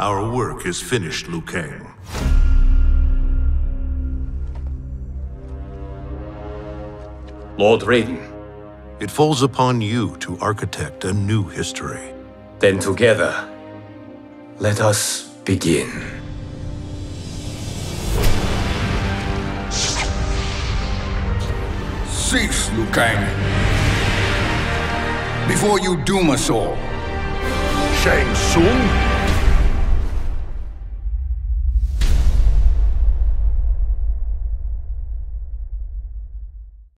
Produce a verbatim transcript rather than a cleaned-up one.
Our work is finished, Liu Kang. Lord Raiden. It falls upon you to architect a new history. Then together, let us begin. Cease, Liu Kang, before you doom us all. Shang Tsung?